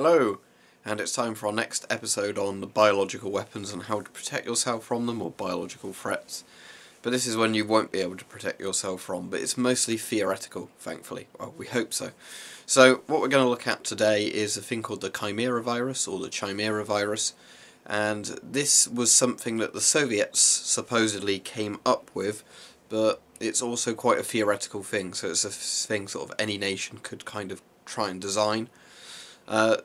Hello, and it's time for our next episode on the biological weapons and how to protect yourself from them, or biological threats. But this is one you won't be able to protect yourself from, but it's mostly theoretical, thankfully. Well, we hope so. So what we're going to look at today is a thing called the Chimera virus, or the Chimera virus, and this was something that the Soviets supposedly came up with, but it's also quite a theoretical thing, so it's a thing sort of any nation could kind of try and design.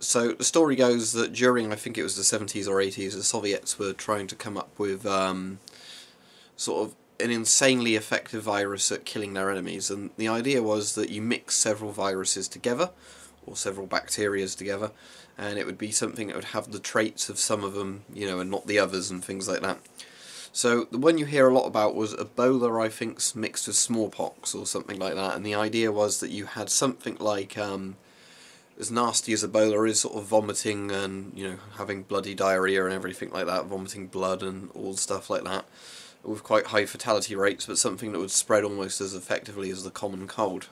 So the story goes that during, I think it was the 70s or 80s, the Soviets were trying to come up with sort of an insanely effective virus at killing their enemies, and the idea was that you mix several viruses together, or several bacterias together, and it would be something that would have the traits of some of them, you know, and not the others and things like that. So the one you hear a lot about was Ebola, I think, mixed with smallpox or something like that, and the idea was that you had something like... as nasty as Ebola is, sort of vomiting and, you know, having bloody diarrhea and everything like that, vomiting blood and all stuff like that, with quite high fatality rates, but something that would spread almost as effectively as the common cold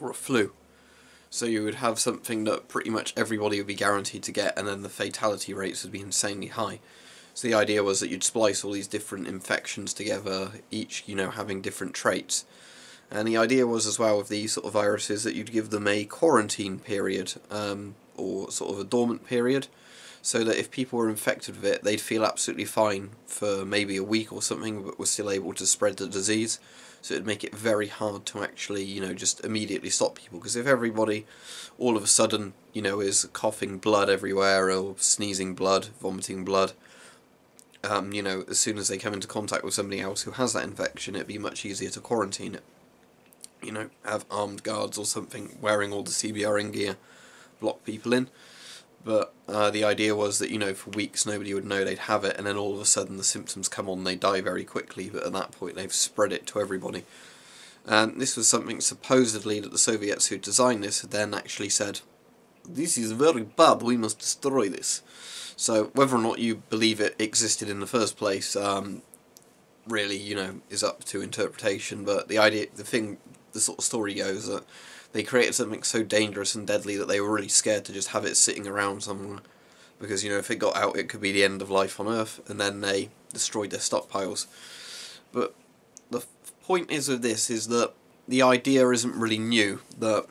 or a flu. So you would have something that pretty much everybody would be guaranteed to get, and then the fatality rates would be insanely high. So the idea was that you'd splice all these different infections together, each, you know, having different traits. And the idea was as well with these sort of viruses that you'd give them a quarantine period, or sort of a dormant period, so that if people were infected with it, they'd feel absolutely fine for maybe a week or something, but were still able to spread the disease. So it'd make it very hard to actually, you know, just immediately stop people, because if everybody all of a sudden, you know, is coughing blood everywhere or sneezing blood, vomiting blood, you know, as soon as they come into contact with somebody else who has that infection, it'd be much easier to quarantine it. You know, have armed guards or something wearing all the CBRN gear, block people in. But the idea was that, you know, for weeks nobody would know they'd have it, and then all of a sudden the symptoms come on, they die very quickly, but at that point they've spread it to everybody. And this was something supposedly that the Soviets who designed this had then actually said, "This is very bad, we must destroy this." So whether or not you believe it existed in the first place, really, you know, is up to interpretation, but the sort of story goes that they created something so dangerous and deadly that they were really scared to just have it sitting around somewhere, because, you know, if it got out it could be the end of life on Earth, and then they destroyed their stockpiles. But the point is with this is that the idea isn't really new, that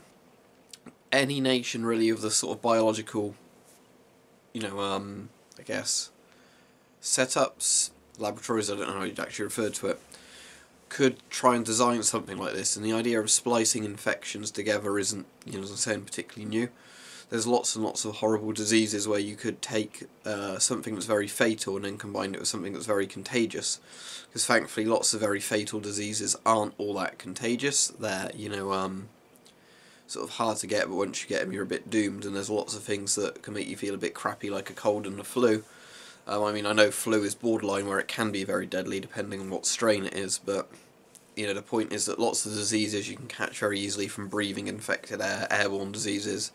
any nation really of the sort of biological, you know, I guess, setups, laboratories, I don't know how you'd actually refer to it, could try and design something like this, and the idea of splicing infections together isn't, you know, as I'm saying, particularly new. There's lots and lots of horrible diseases where you could take something that's very fatal and then combine it with something that's very contagious, because thankfully lots of very fatal diseases aren't all that contagious. They're, you know, sort of hard to get, but once you get them you're a bit doomed, and there's lots of things that can make you feel a bit crappy, like a cold and a flu. I mean, I know flu is borderline where it can be very deadly depending on what strain it is, but, you know, the point is that lots of diseases you can catch very easily from breathing infected air, airborne diseases,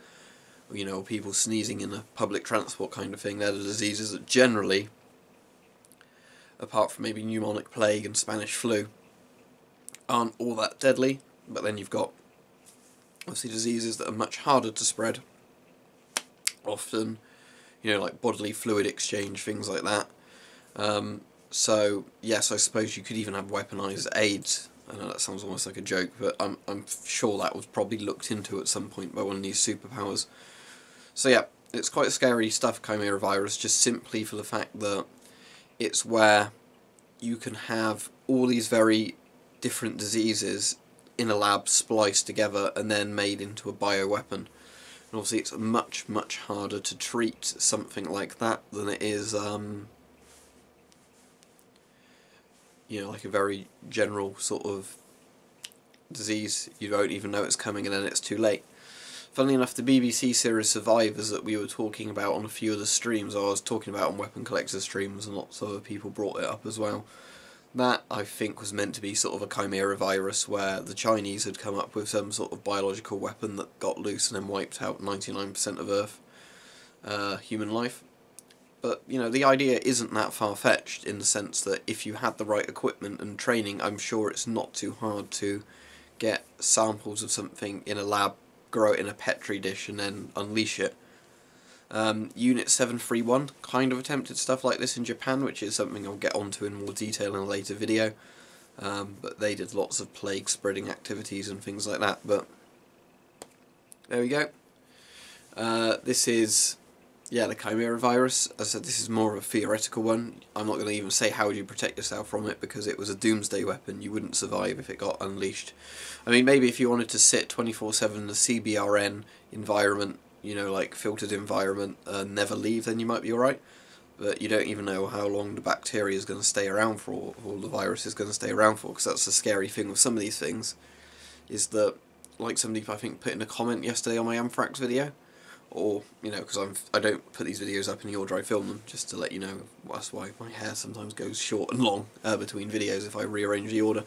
you know, people sneezing in a public transport kind of thing. They're the diseases that generally, apart from maybe pneumonic plague and Spanish flu, aren't all that deadly, but then you've got, obviously, diseases that are much harder to spread, often, you know, like bodily fluid exchange, things like that. So, yes, I suppose you could even have weaponised AIDS. I know that sounds almost like a joke, but I'm sure that was probably looked into at some point by one of these superpowers. So yeah, it's quite scary stuff, Chimera virus, just simply for the fact that it's where you can have all these very different diseases in a lab spliced together and then made into a bioweapon. And obviously it's much, much harder to treat something like that than it is, you know, like a very general sort of disease. You don't even know it's coming and then it's too late. Funnily enough, the BBC series Survivors that we were talking about on a few of the streams, I was talking about on Weapon Collector streams, and lots of other people brought it up as well, that I think was meant to be sort of a chimera virus where the Chinese had come up with some sort of biological weapon that got loose and then wiped out 99% of Earth human life. But, you know, the idea isn't that far-fetched, in the sense that if you had the right equipment and training, I'm sure it's not too hard to get samples of something in a lab, grow it in a petri dish and then unleash it. Unit 731 kind of attempted stuff like this in Japan, which is something I'll get onto in more detail in a later video. But they did lots of plague spreading activities and things like that, but there we go. This is, yeah, the Chimera virus. As I said, this is more of a theoretical one. I'm not going to even say how do you protect yourself from it, because it was a doomsday weapon. You wouldn't survive if it got unleashed. I mean, maybe if you wanted to sit 24/7 in the CBRN environment, you know, like filtered environment, never leave, then you might be alright. But you don't even know how long the bacteria is going to stay around for, or all the virus is going to stay around for, because that's the scary thing with some of these things, is that, like somebody, I think, put in a comment yesterday on my Anthrax video, or, you know, because I don't put these videos up anymore, I film them, just to let you know. That's why my hair sometimes goes short and long between videos if I rearrange the order.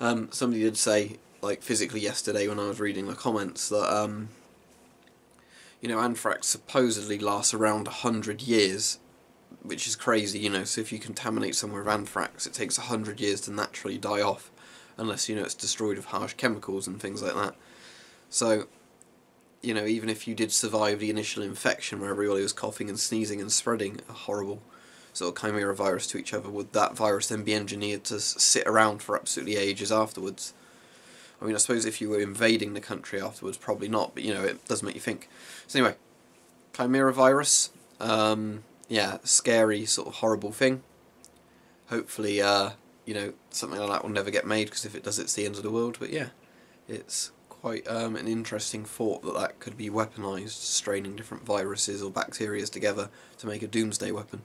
Somebody did say, like, physically yesterday when I was reading the comments, that, you know, anthrax supposedly lasts around 100 years, which is crazy, you know, so if you contaminate somewhere with anthrax, it takes 100 years to naturally die off, unless, you know, it's destroyed with harsh chemicals and things like that. So, you know, even if you did survive the initial infection where everybody was coughing and sneezing and spreading a horrible sort of chimera virus to each other, would that virus then be engineered to sit around for absolutely ages afterwards? I mean, I suppose if you were invading the country afterwards, probably not, but, you know, it does make you think. So anyway, chimera virus, yeah, scary, sort of horrible thing. Hopefully, you know, something like that will never get made, because if it does, it's the end of the world. But yeah, it's quite an interesting thought that that could be weaponized, straining different viruses or bacteria together to make a doomsday weapon.